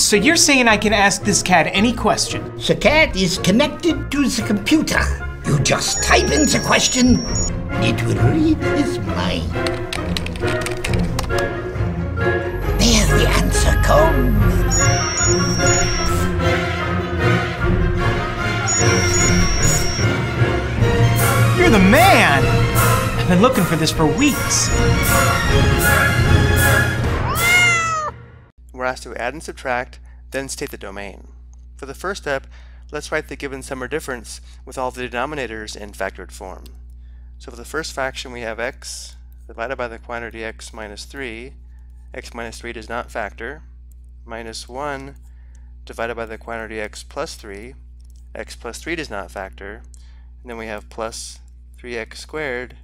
So you're saying I can ask this cat any question? The cat is connected to the computer. You just type in the question, it will read his mind. There the answer comes. The man! I've been looking for this for weeks. We're asked to add and subtract, then state the domain. For the first step, let's write the given sum or difference with all the denominators in factored form. So for the first fraction we have x divided by the quantity x minus 3. X minus 3 does not factor. Minus 1 divided by the quantity x plus 3. X plus 3 does not factor. And then we have plus 3x squared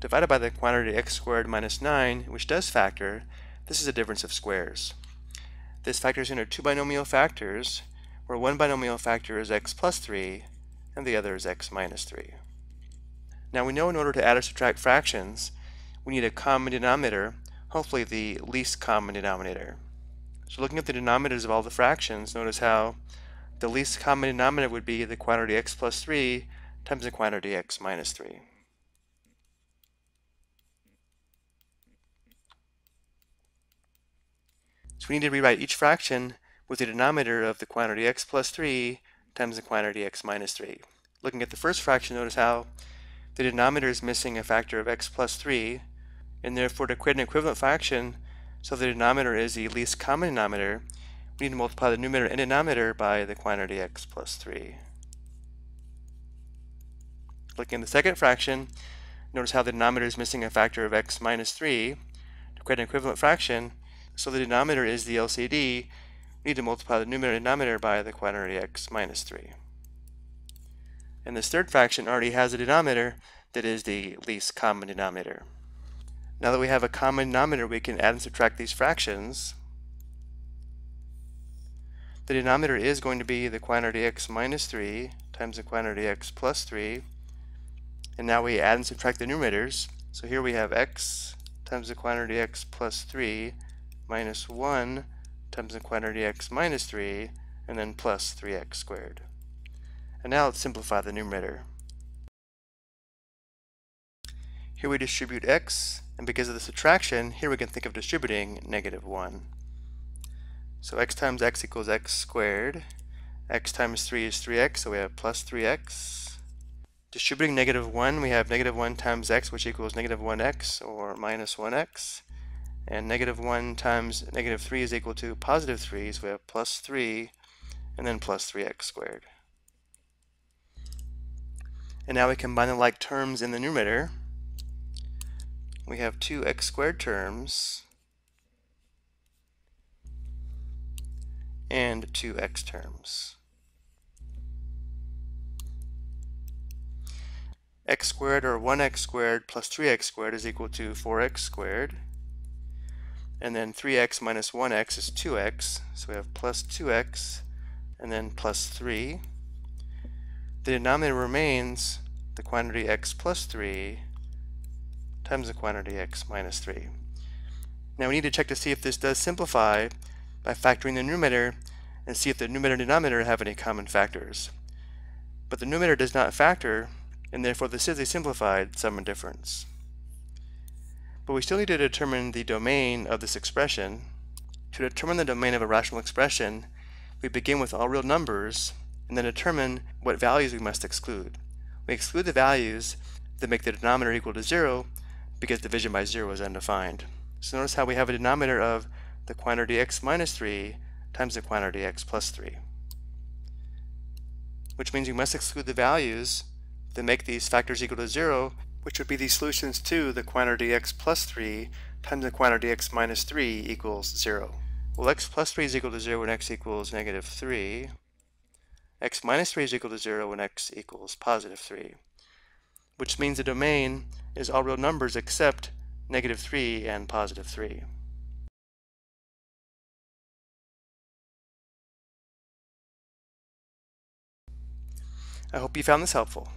divided by the quantity x squared minus 9, which does factor. This is a difference of squares. This factors into two binomial factors, where one binomial factor is x plus 3 and the other is x minus 3. Now we know in order to add or subtract fractions, we need a common denominator, hopefully the least common denominator. So looking at the denominators of all the fractions, notice how the least common denominator would be the quantity x plus 3 times the quantity x minus 3. So we need to rewrite each fraction with the denominator of the quantity x plus 3 times the quantity x minus 3. Looking at the first fraction, notice how the denominator is missing a factor of x plus 3, and therefore to create an equivalent fraction, so the denominator is the least common denominator, we need to multiply the numerator and denominator by the quantity x plus 3. Looking at the second fraction, notice how the denominator is missing a factor of x minus 3. To create an equivalent fraction, so the denominator is the LCD, we need to multiply the numerator and denominator by the quantity x minus 3. And this third fraction already has a denominator that is the least common denominator. Now that we have a common denominator, we can add and subtract these fractions. The denominator is going to be the quantity x minus 3 times the quantity x plus 3. And now we add and subtract the numerators. So here we have x times the quantity x plus 3 minus 1 times the quantity x minus 3 and then plus 3x squared. And now let's simplify the numerator. Here we distribute x, and because of the subtraction, here we can think of distributing negative 1. So x times x equals x squared. X times 3 is 3x, so we have plus 3x. Distributing negative 1, we have negative 1 times x, which equals negative 1x, or minus 1x. And negative 1 times negative 3 is equal to positive 3, so we have plus 3, and then plus 3x squared. And now we combine the like terms in the numerator. We have 2x squared terms and 2x terms. X squared, or 1x squared plus 3x squared, is equal to 4x squared, and then 3x minus 1x is 2x, so we have plus 2x and then plus 3. The denominator remains the quantity x plus 3 times the quantity x minus 3. Now we need to check to see if this does simplify by factoring the numerator and see if the numerator and denominator have any common factors. But the numerator does not factor, and therefore this is a simplified sum and difference. But we still need to determine the domain of this expression. To determine the domain of a rational expression, we begin with all real numbers and then determine what values we must exclude. We exclude the values that make the denominator equal to 0 because division by 0 is undefined. So notice how we have a denominator of the quantity x minus 3 times the quantity x plus 3, which means we must exclude the values that make these factors equal to 0, which would be the solutions to the quantity x plus 3 times the quantity x minus 3 equals 0. Well, x plus 3 is equal to 0 when x equals negative 3. X minus 3 is equal to 0 when x equals positive 3, which means the domain is all real numbers except negative 3 and positive 3. I hope you found this helpful.